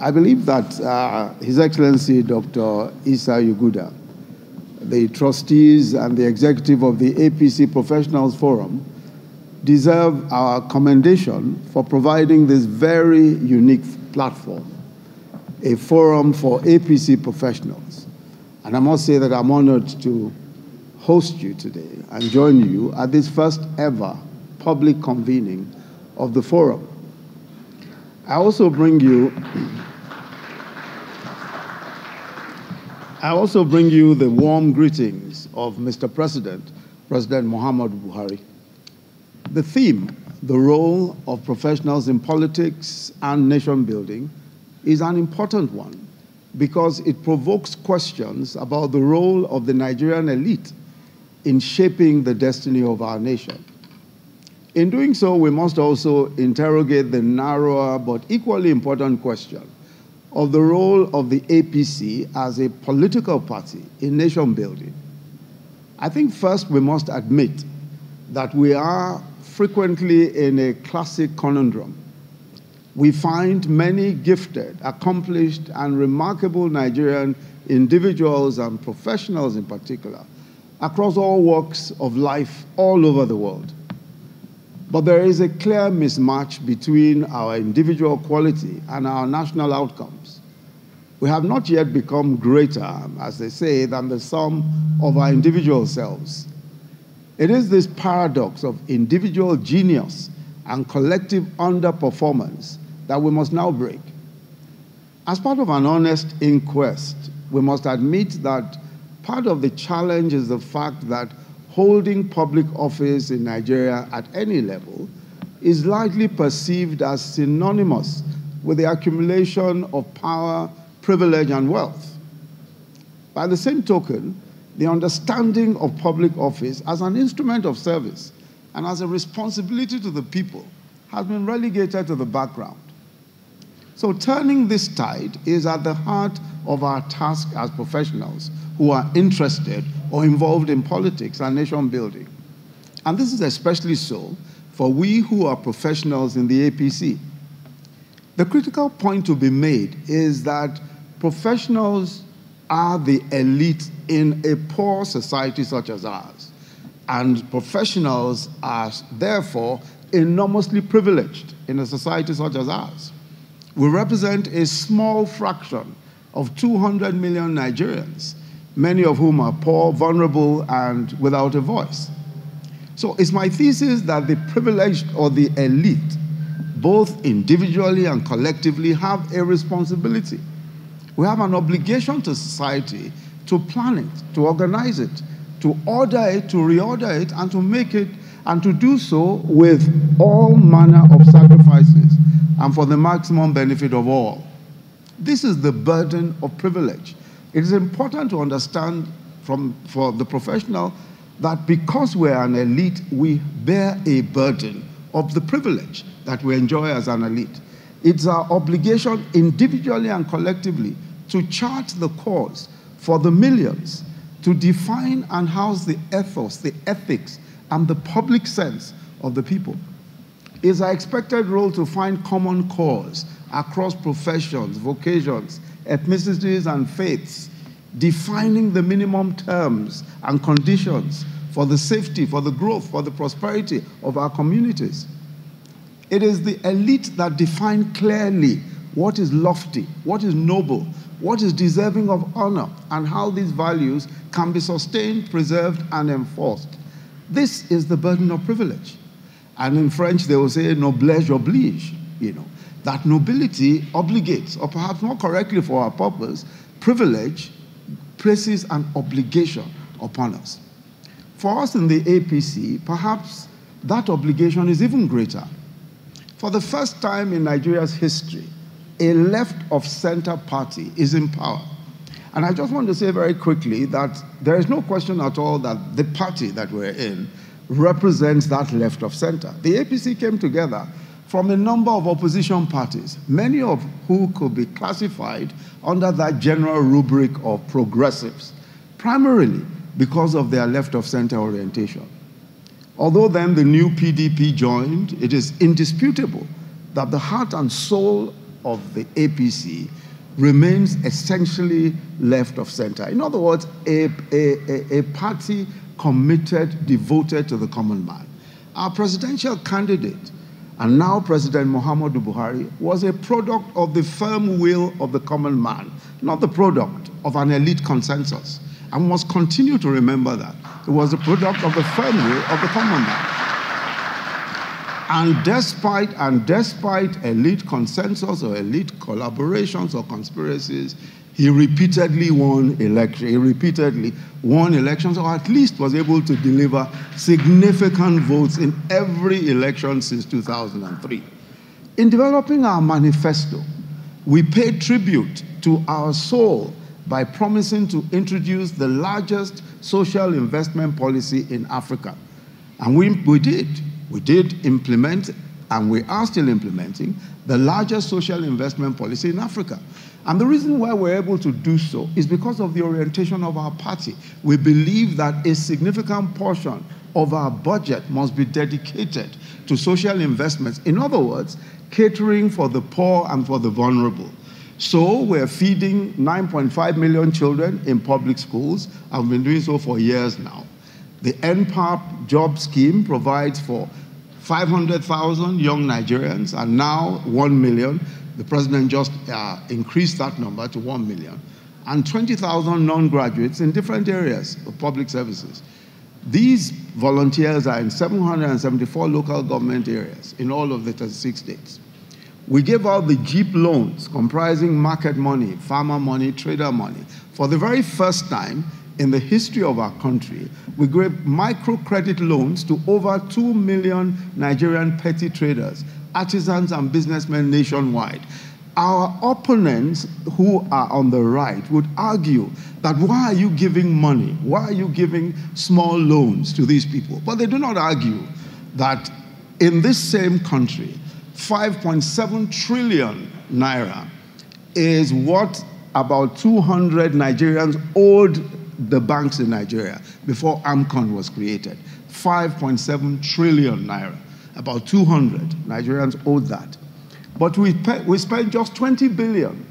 I believe that His Excellency Dr. Isa Yuguda, the trustees and the executive of the APC Professionals Forum, deserve our commendation for providing this very unique platform, a forum for APC professionals. And I must say that I'm honored to host you today and join you at this first ever public convening of the forum. I also bring you the warm greetings of Mr. President, President Muhammadu Buhari. The theme, the role of professionals in politics and nation building, is an important one because it provokes questions about the role of the Nigerian elite in shaping the destiny of our nation. In doing so, we must also interrogate the narrower but equally important question of the role of the APC as a political party in nation building. I think first we must admit that we are frequently in a classic conundrum. We find many gifted, accomplished, and remarkable Nigerian individuals and professionals in particular across all walks of life all over the world. But there is a clear mismatch between our individual quality and our national outcomes. We have not yet become greater, as they say, than the sum of our individual selves. It is this paradox of individual genius and collective underperformance that we must now break. As part of an honest inquest, we must admit that part of the challenge is the fact that holding public office in Nigeria at any level is largely perceived as synonymous with the accumulation of power, privilege, and wealth. By the same token, the understanding of public office as an instrument of service and as a responsibility to the people has been relegated to the background. So turning this tide is at the heart of our task as professionals who are interested or involved in politics and nation building. And this is especially so for we who are professionals in the APC. The critical point to be made is that professionals are the elite in a poor society such as ours, and professionals are therefore enormously privileged in a society such as ours. We represent a small fraction of 200 million Nigerians, many of whom are poor, vulnerable, and without a voice. So it's my thesis that the privileged or the elite, both individually and collectively, have a responsibility. We have an obligation to society to plan it, to organize it, to order it, to reorder it, and to make it, and to do so with all manner of sacrifices and for the maximum benefit of all. This is the burden of privilege. It is important to understand for the professional that because we are an elite, we bear a burden of the privilege that we enjoy as an elite. It's our obligation individually and collectively to chart the course for the millions, to define and house the ethos, the ethics, and the public sense of the people. It's our expected role to find common cause across professions, vocations, ethnicities, and faiths, defining the minimum terms and conditions for the safety, for the growth, for the prosperity of our communities. It is the elite that define clearly what is lofty, what is noble, what is deserving of honor, and how these values can be sustained, preserved, and enforced. This is the burden of privilege. And in French, they will say, noblesse oblige, that nobility obligates, or perhaps more correctly for our purpose, privilege places an obligation upon us. For us in the APC, perhaps that obligation is even greater. For the first time in Nigeria's history, a left-of-center party is in power. And I just want to say very quickly that there is no question at all that the party that we're in represents that left-of-center. The APC came together from a number of opposition parties, many of who could be classified under that general rubric of progressives, primarily because of their left-of-center orientation. Although then the new PDP joined, it is indisputable that the heart and soul of the APC remains essentially left of center. In other words, a party committed, devoted to the common man. Our presidential candidate, and now President Muhammadu Buhari, was a product of the firm will of the common man, not the product of an elite consensus. And must continue to remember that. It was the product of the firm will of the common man. And despite elite consensus or elite collaborations or conspiracies, he repeatedly won elections. He repeatedly won elections, or at least was able to deliver significant votes in every election since 2003. In developing our manifesto, we paid tribute to our soul by promising to introduce the largest social investment policy in Africa. And we did. We did implement, and we are still implementing, the largest social investment policy in Africa. And the reason why we're able to do so is because of the orientation of our party. We believe that a significant portion of our budget must be dedicated to social investments. In other words, catering for the poor and for the vulnerable. So we're feeding 9.5 million children in public schools. I've been doing so for years now. The N-Power job scheme provides for 500,000 young Nigerians, and now 1 million. The president just increased that number to 1 million. And 20,000 non-graduates in different areas of public services. These volunteers are in 774 local government areas in all of the 36 states. We gave out the GEP loans comprising market money, farmer money, trader money. For the very first time in the history of our country, we gave microcredit loans to over 2 million Nigerian petty traders, artisans and businessmen nationwide. Our opponents who are on the right would argue that why are you giving money? Why are you giving small loans to these people? But they do not argue that in this same country, 5.7 trillion naira is what about 200 Nigerians owed the banks in Nigeria before AMCON was created. 5.7 trillion naira. About 200 Nigerians owed that. But we spent just 20 billion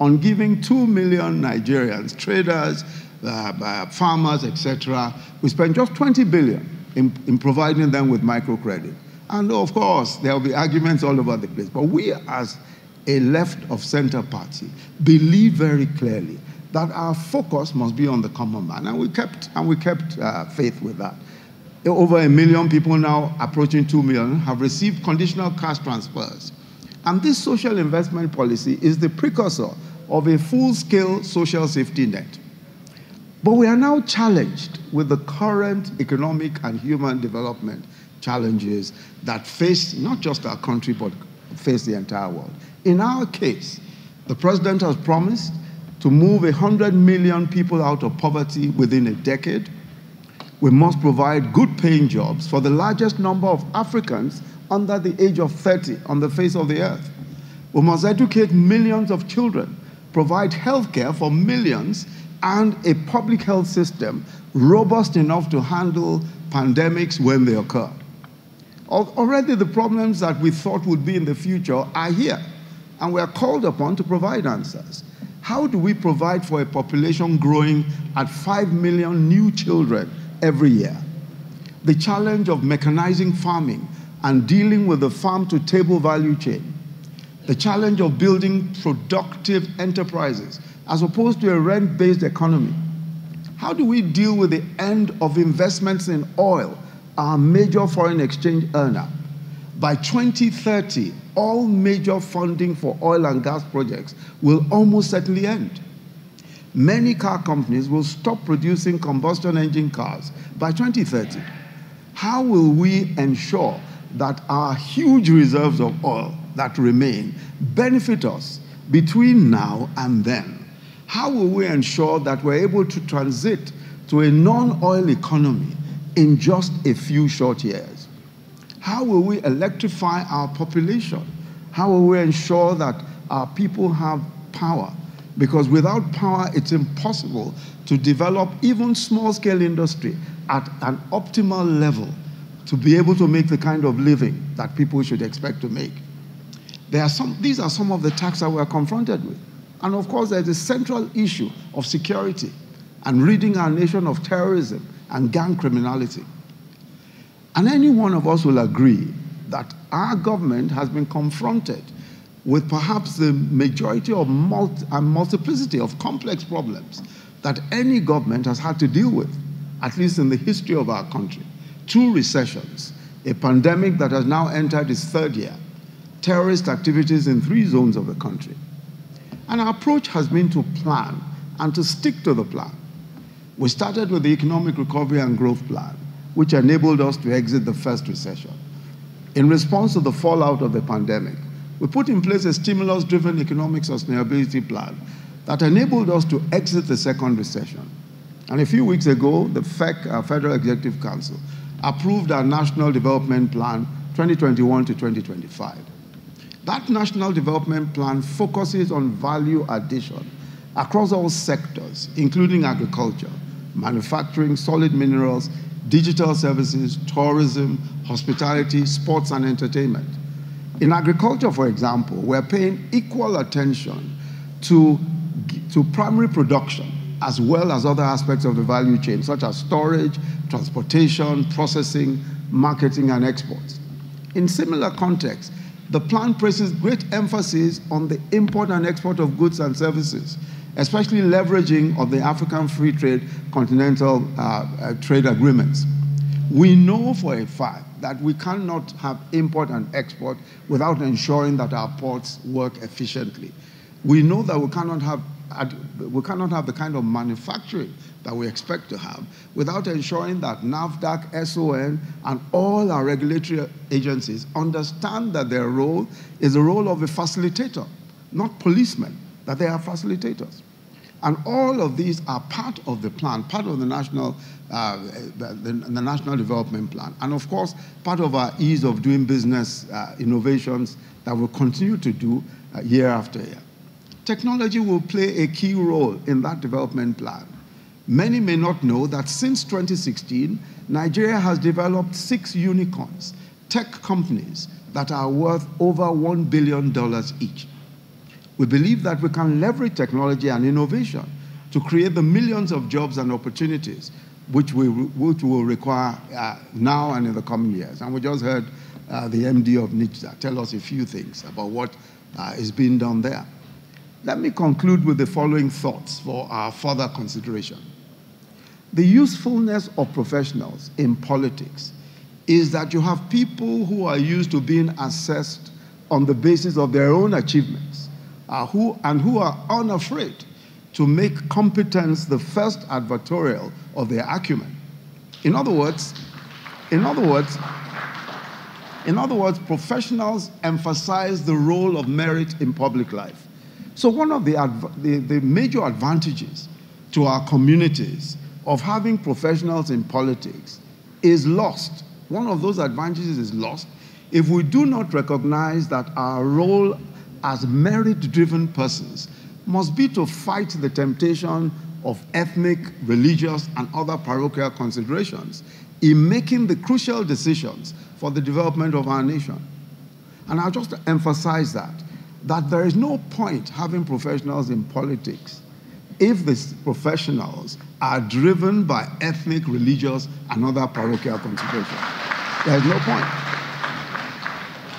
on giving 2 million Nigerians, traders, farmers, etc. We spent just 20 billion in providing them with microcredit. And of course, there will be arguments all over the place. But we as a left-of-center party believe very clearly that our focus must be on the common man. And we kept faith with that. Over 1 million people now, approaching 2 million, have received conditional cash transfers. And this social investment policy is the precursor of a full-scale social safety net. But we are now challenged with the current economic and human development challenges that face not just our country, but face the entire world. In our case, the president has promised to move 100 million people out of poverty within a decade. We must provide good-paying jobs for the largest number of Africans under the age of 30 on the face of the earth. We must educate millions of children, provide health care for millions, and a public health system robust enough to handle pandemics when they occur. Already the problems that we thought would be in the future are here, and we are called upon to provide answers. How do we provide for a population growing at 5 million new children every year? The challenge of mechanizing farming and dealing with the farm-to-table value chain. The challenge of building productive enterprises as opposed to a rent-based economy. How do we deal with the end of investments in oil, our major foreign exchange earner? By 2030, all major funding for oil and gas projects will almost certainly end. Many car companies will stop producing combustion engine cars by 2030. How will we ensure that our huge reserves of oil that remain benefit us between now and then? How will we ensure that we're able to transit to a non-oil economy in just a few short years? How will we electrify our population? How will we ensure that our people have power? Because without power, it's impossible to develop even small-scale industry at an optimal level to be able to make the kind of living that people should expect to make. These are some of the attacks that we are confronted with. And of course, there's the central issue of security and ridding our nation of terrorism and gang criminality. And any one of us will agree that our government has been confronted with perhaps the majority of multiplicity of complex problems that any government has had to deal with, at least in the history of our country. 2 recessions, a pandemic that has now entered its 3rd year, terrorist activities in 3 zones of the country. And our approach has been to plan and to stick to the plan. We started with the Economic Recovery and Growth Plan, which enabled us to exit the 1st recession. In response to the fallout of the pandemic, we put in place a stimulus-driven economic sustainability plan that enabled us to exit the 2nd recession. And a few weeks ago, the F.E.C., our Federal Executive Council, approved our National Development Plan 2021 to 2025. That National Development Plan focuses on value addition across all sectors, including agriculture, manufacturing, solid minerals, digital services, tourism, hospitality, sports and entertainment. In agriculture, for example, we're paying equal attention to primary production as well as other aspects of the value chain, such as storage, transportation, processing, marketing, and exports. In similar contexts, the plan places great emphasis on the import and export of goods and services, especially leveraging of the African Free Trade Continental Trade Agreements. We know for a fact that we cannot have import and export without ensuring that our ports work efficiently. We know that we cannot have the kind of manufacturing that we expect to have without ensuring that NAFDAC, SON, and all our regulatory agencies understand that their role is the role of a facilitator, not policemen, that they are facilitators. And all of these are part of the plan, part of the National Development Plan, and of course, part of our ease of doing business innovations that we'll continue to do year after year. Technology will play a key role in that development plan. Many may not know that since 2016, Nigeria has developed 6 unicorns, tech companies that are worth over $1 billion each. We believe that we can leverage technology and innovation to create the millions of jobs and opportunities which will require now and in the coming years. And we just heard the MD of NITDA tell us a few things about what is being done there. Let me conclude with the following thoughts for our further consideration. The usefulness of professionals in politics is that you have people who are used to being assessed on the basis of their own achievements, who are unafraid to make competence the first advertorial of their acumen. In other words, professionals emphasize the role of merit in public life. So one of the major advantages to our communities of having professionals in politics is lost. One of those advantages is lost if we do not recognize that our role as merit-driven persons must be to fight the temptation of ethnic, religious, and other parochial considerations in making the crucial decisions for the development of our nation. And I'll just emphasize that there is no point having professionals in politics if these professionals are driven by ethnic, religious, and other parochial considerations. There's no point.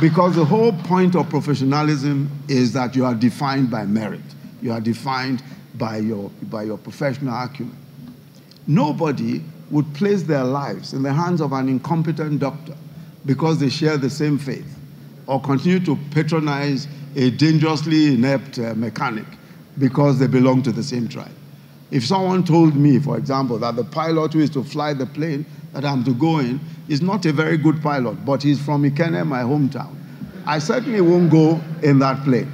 Because the whole point of professionalism is that you are defined by merit. You are defined by your professional acumen. Nobody would place their lives in the hands of an incompetent doctor because they share the same faith or continue to patronize a dangerously inept mechanic because they belong to the same tribe. If someone told me, for example, that the pilot who is to fly the plane that I'm to go in is not a very good pilot, but he's from Ikenne, my hometown, I certainly won't go in that plane.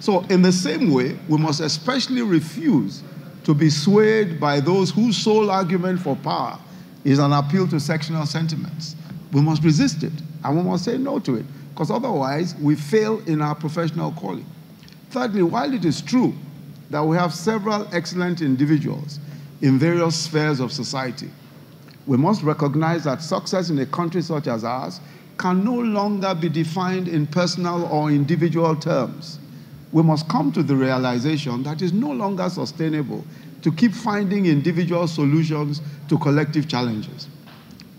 So in the same way, we must especially refuse to be swayed by those whose sole argument for power is an appeal to sectional sentiments. We must resist it, and we must say no to it, because otherwise we fail in our professional calling. Thirdly, while it is true that we have several excellent individuals in various spheres of society, we must recognize that success in a country such as ours can no longer be defined in personal or individual terms. We must come to the realization that it's no longer sustainable to keep finding individual solutions to collective challenges.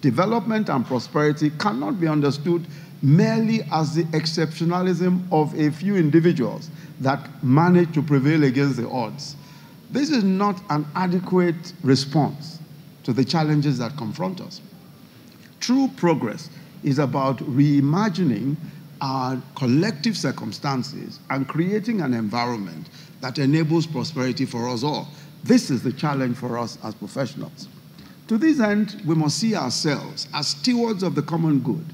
Development and prosperity cannot be understood merely as the exceptionalism of a few individuals that manage to prevail against the odds. This is not an adequate response to the challenges that confront us. True progress is about reimagining our collective circumstances and creating an environment that enables prosperity for us all. This is the challenge for us as professionals. To this end, we must see ourselves as stewards of the common good,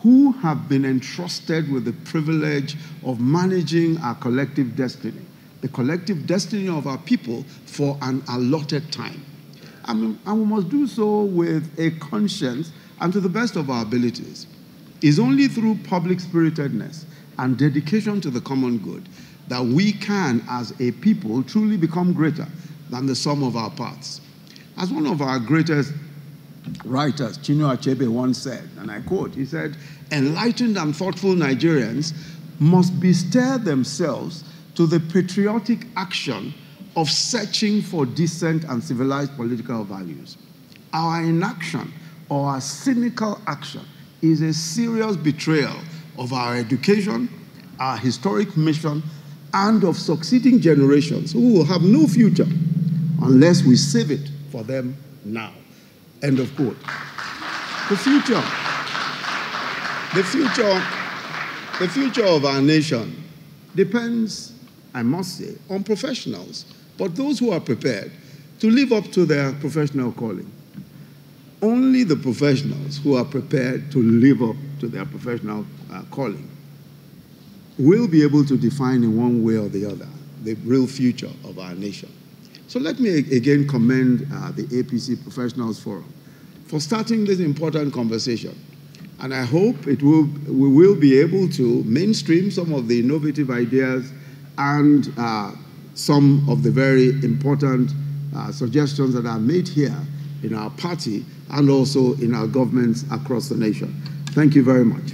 who have been entrusted with the privilege of managing our collective destiny, the collective destiny of our people for an allotted time. And we must do so with a conscience and to the best of our abilities. It's only through public-spiritedness and dedication to the common good that we can, as a people, truly become greater than the sum of our parts. As one of our greatest writers, Chinua Achebe, once said, and I quote, he said, "Enlightened and thoughtful Nigerians must bestir themselves to the patriotic action of searching for decent and civilized political values. Our inaction or our cynical action is a serious betrayal of our education, our historic mission, and of succeeding generations who will have no future unless we save it for them now." End of quote. The future of our nation depends, I must say, on professionals, but those who are prepared to live up to their professional calling. Only the professionals who are prepared to live up to their professional calling will be able to define in one way or the other the real future of our nation. So let me again commend the APC Professionals Forum for starting this important conversation. And I hope we will be able to mainstream some of the innovative ideas and some of the very important suggestions that are made here in our party and also in our governments across the nation. Thank you very much.